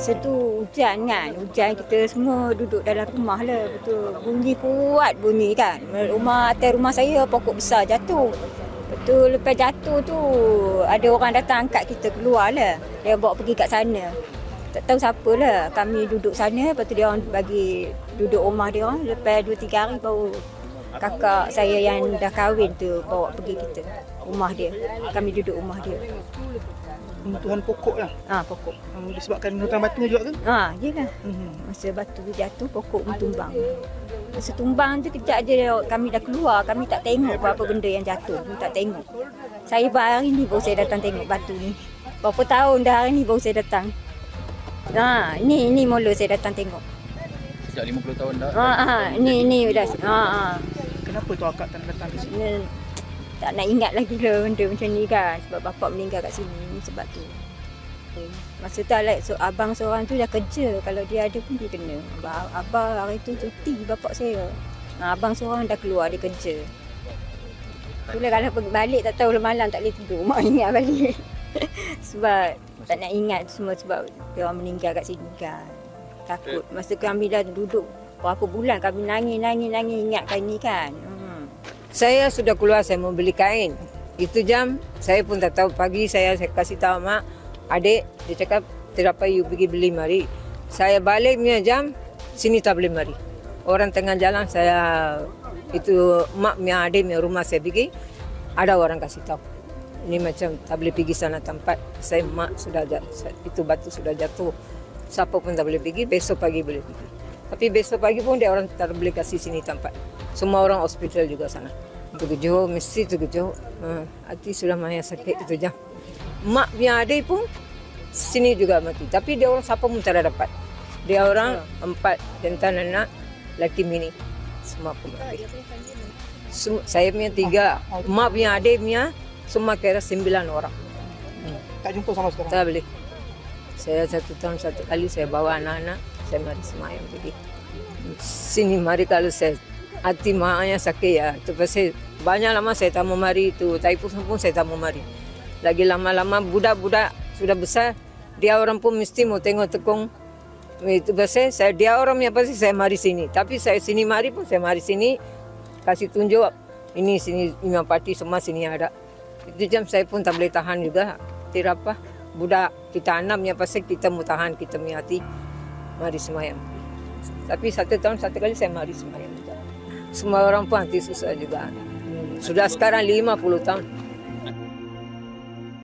masa tu hujan kan. Hujan kita semua duduk dalam rumah lah. Betul. Bunyi kuat bunyi kan. Rumah atas rumah saya pokok besar jatuh. Betul lepas jatuh tu ada orang datang angkat kita keluar lah. Dia bawa pergi kat sana. Tak tahu siapa lah. Kami duduk sana lepas tu dia orang bagi duduk rumah dia orang. Lepas 2-3 hari baru kakak saya yang dah kahwin tu bawa pergi kita rumah dia. Kami duduk rumah dia. Runtuhan pokok lah? Ha, pokok. Disebabkan runtuhan batunya juga ke? Ha, yelah. Masa batu jatuh, pokok pun tumbang. Masa tumbang tu kejap je kami dah keluar. Kami tak tengok apa-apa benda yang jatuh. Kami tak tengok. Saya baru hari ni baru saya datang tengok batu ni. Berapa tahun dah hari ni baru saya datang. Ha, ni mula saya datang tengok. Sejak 50 tahun dah? Ni dah. Kenapa tu akak tak datang ke sini? Tak nak ingat lagi lah benda macam ni kan. Sebab bapak meninggal kat sini. Sebab tu. Masa tu abang seorang tu dah kerja. Kalau dia ada pun dia kena. Abang hari tu cuti bapak saya. Abang seorang dah keluar dia kerja. Itulah kalau balik tak tahu malam tak boleh tidur. Mak ingat balik. Sebab tak nak ingat semua sebab dia orang meninggal kat sini kan. Takut. Masa kami dah duduk berapa bulan kami nangis ingatkan ni kan. Saya sudah keluar, saya mau beli kain. Itu jam, saya pun tak tahu. Pagi saya kasih tahu mak, adik, dia cakap, terapa you pergi beli mari. Saya baliknya jam, sini tak beli mari. Orang tengah jalan, saya, itu mak, adik, rumah saya pergi, ada orang kasih tahu. Ini macam tak boleh pergi sana tempat. Saya mak sudah jatuh, itu batu sudah jatuh. Siapa pun tak boleh pergi, besok pagi boleh pergi. Tapi besok pagi pun dia orang tak boleh kasih sini tempat. Semua orang hospital juga sana. Terkejut, mesti terkejut. Hati sudah banyak sakit itu jam. Mak yang ada pun sini juga mati. Tapi dia orang siapa pun tak dapat. Dia orang 4 jantan anak, laki mini. Semua pun mati. Saya punya 3. Mak yang ada punya semua kira 9 orang. Tak jumpa sama sekarang? Tak boleh. Saya 1 tahun 1 kali saya bawa anak-anak. Saya mari semayang pergi. Sini mari kalau saya hati mahanya sakit ya. Terpaksa banyak lama saya tak mau mari itu. Tapi pun saya tak mau mari. Lagi lama-lama budak-budak sudah besar. Dia orang pun mesti mau tengok tekung. Itu pasal saya dia orang yang pasti saya mari sini. Tapi saya sini mari pun saya mari sini. Kasih tunjuk. Ini sini Imam Parti semua sini ada. Itu jam saya pun tak boleh tahan juga. Tidak apa. Budak kita anaknya pasal kita mau tahan kita punya hati. Mari semayang. Tapi 1 tahun 1 kali saya mari semayang. Semua orang pun hati susah juga. Sudah sekarang 50 tahun.